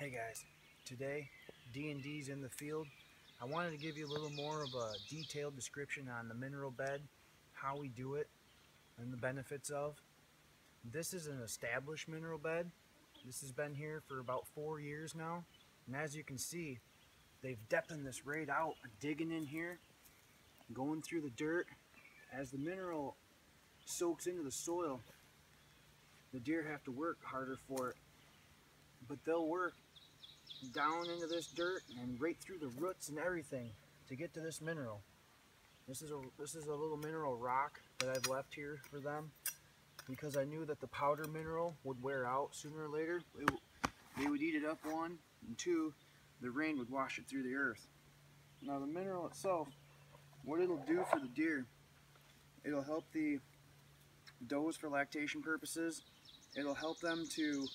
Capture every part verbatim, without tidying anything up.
Hey guys, today D and D's in the field. I wanted to give you a little more of a detailed description on the mineral bed, how we do it, and the benefits of. This is an established mineral bed. This has been here for about four years now, and as you can see, they've depthened this right out, digging in here, going through the dirt. As the mineral soaks into the soil, the deer have to work harder for it, but they'll work down into this dirt and right through the roots and everything to get to this mineral. This is a, this is a little mineral rock that I've left here for them because I knew that the powder mineral would wear out sooner or later. It, they would eat it up, one, and two, the rain would wash it through the earth. Now the mineral itself, what it'll do for the deer, it'll help the does for lactation purposes. It'll help them to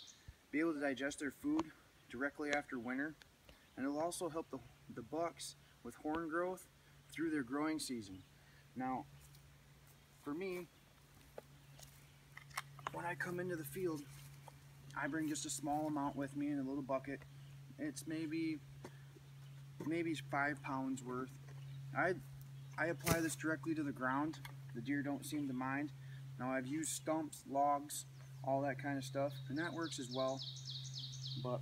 be able to digest their food directly after winter, and it'll also help the, the bucks with horn growth through their growing season. Now for me, when I come into the field, I bring just a small amount with me in a little bucket. It's maybe maybe five pounds worth. I, I apply this directly to the ground. The deer don't seem to mind. Now I've used stumps, logs, all that kind of stuff, and that works as well. But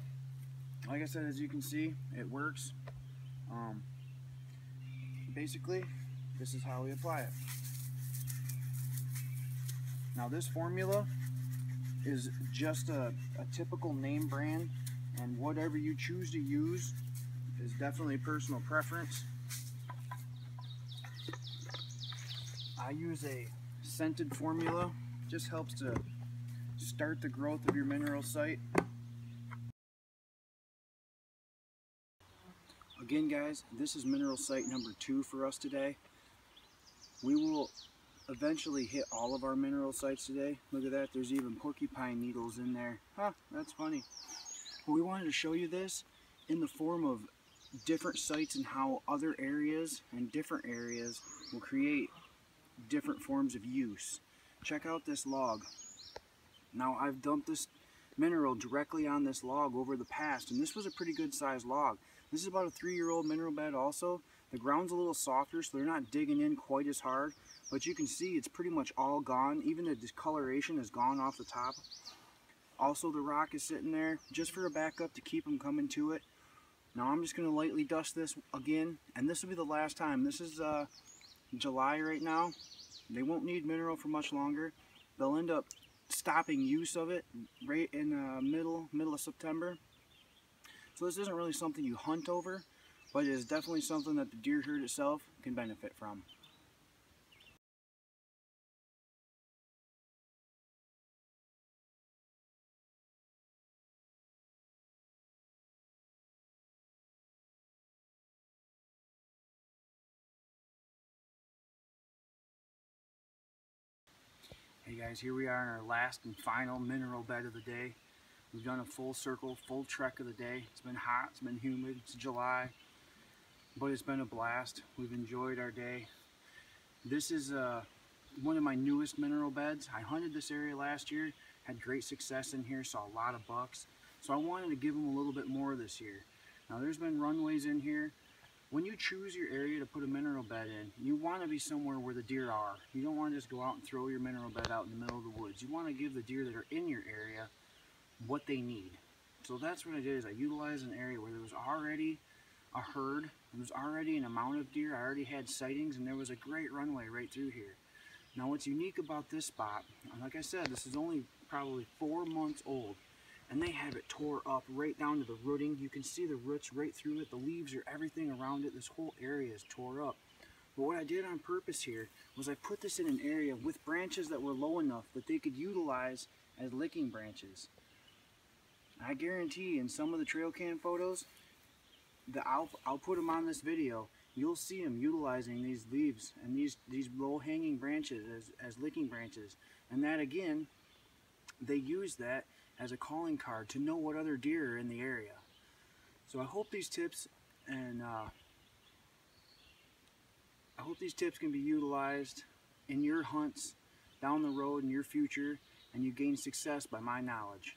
like I said, as you can see, it works. Um, basically, this is how we apply it. Now this formula is just a, a typical name brand, and whatever you choose to use is definitely personal preference. I use a scented formula, just helps to start the growth of your mineral site. Again guys, this is mineral site number two for us today. We will eventually hit all of our mineral sites today. Look at that, there's even porcupine needles in there. Huh, that's funny. But we wanted to show you this in the form of different sites and how other areas and different areas will create different forms of use. Check out this log. Now I've dumped this mineral directly on this log over the past, and this was a pretty good sized log. This is about a three-year-old mineral bed also. The ground's a little softer, so they're not digging in quite as hard, but you can see it's pretty much all gone. Even the discoloration has gone off the top. Also the rock is sitting there just for a backup to keep them coming to it. Now I'm just going to lightly dust this again, and this will be the last time. This is uh, July right now. They won't need mineral for much longer. They'll end up stopping use of it right in the uh, middle middle of September. So this isn't really something you hunt over, but it is definitely something that the deer herd itself can benefit from. Hey guys, here we are in our last and final mineral bed of the day. We've done a full circle, full trek of the day. It's been hot, it's been humid, it's July, but it's been a blast. We've enjoyed our day. This is uh, one of my newest mineral beds. I hunted this area last year, had great success in here, saw a lot of bucks. So I wanted to give them a little bit more this year. Now there's been runways in here. When you choose your area to put a mineral bed in, you want to be somewhere where the deer are. You don't want to just go out and throw your mineral bed out in the middle of the woods. You want to give the deer that are in your area what they need. So that's what I did, is I utilized an area where there was already a herd, there was already an amount of deer, I already had sightings, and there was a great runway right through here. Now what's unique about this spot, like I said, this is only probably four months old, and they have it tore up right down to the rooting. You can see the roots right through it. The leaves are everything around it. This whole area is tore up. But what I did on purpose here was I put this in an area with branches that were low enough that they could utilize as licking branches. I guarantee in some of the trail cam photos, the, I'll, I'll put them on this video, you'll see them utilizing these leaves and these, these low-hanging branches as, as licking branches. And that again, they use that as a calling card to know what other deer are in the area. So I hope these tips and uh, I hope these tips can be utilized in your hunts down the road in your future, and you gain success by my knowledge.